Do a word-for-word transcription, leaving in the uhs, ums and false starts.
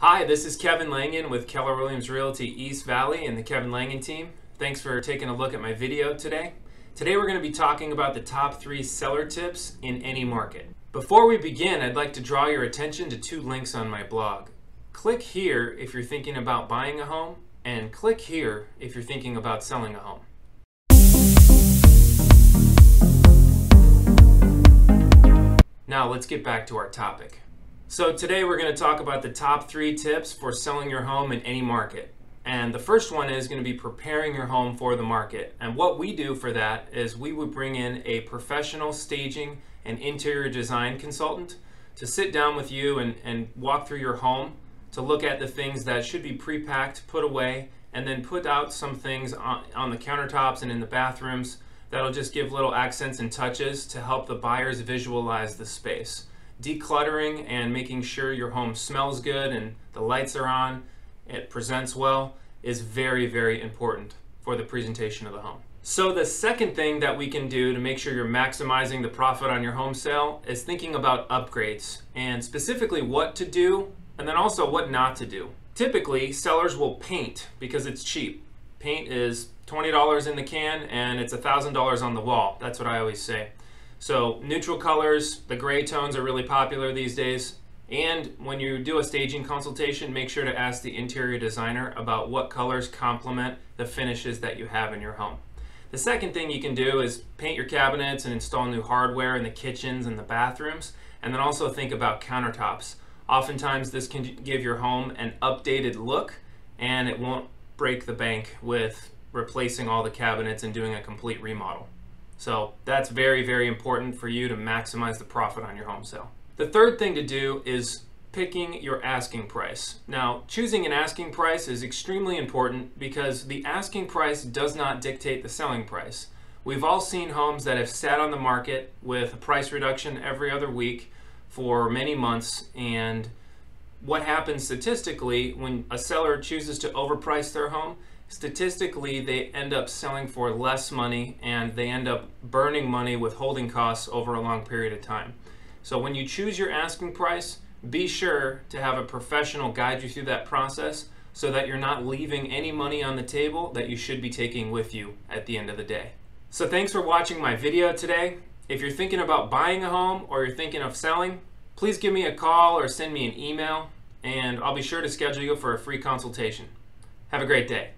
Hi, this is Kevin Langan with Keller Williams Realty East Valley and the Kevin Langan team. Thanks for taking a look at my video today. Today we're going to be talking about the top three seller tips in any market. Before we begin, I'd like to draw your attention to two links on my blog. Click here if you're thinking about buying a home, and click here if you're thinking about selling a home. Now let's get back to our topic. So today we're going to talk about the top three tips for selling your home in any market. And the first one is going to be preparing your home for the market. And what we do for that is we would bring in a professional staging and interior design consultant to sit down with you and, and walk through your home, to look at the things that should be pre-packed, put away, and then put out some things on, on the countertops and in the bathrooms that'll just give little accents and touches to help the buyers visualize the space. Decluttering and making sure your home smells good and the lights are on, it presents well, is very, very important for the presentation of the home. So the second thing that we can do to make sure you're maximizing the profit on your home sale is thinking about upgrades, and specifically what to do and then also what not to do. Typically, sellers will paint because it's cheap. Paint is twenty dollars in the can and it's a thousand dollars on the wall. That's what I always say. So neutral colors, the gray tones are really popular these days. And when you do a staging consultation, make sure to ask the interior designer about what colors complement the finishes that you have in your home. The second thing you can do is paint your cabinets and install new hardware in the kitchens and the bathrooms. And then also think about countertops. Oftentimes this can give your home an updated look, and it won't break the bank with replacing all the cabinets and doing a complete remodel. So that's very, very important for you to maximize the profit on your home sale. The third thing to do is picking your asking price. Now, choosing an asking price is extremely important because the asking price does not dictate the selling price. We've all seen homes that have sat on the market with a price reduction every other week for many months, and what happens statistically when a seller chooses to overprice their home, statistically they end up selling for less money and they end up burning money with holding costs over a long period of time. So when you choose your asking price, be sure to have a professional guide you through that process so that you're not leaving any money on the table that you should be taking with you at the end of the day. So thanks for watching my video today. If you're thinking about buying a home or you're thinking of selling, please give me a call or send me an email, and I'll be sure to schedule you for a free consultation. Have a great day.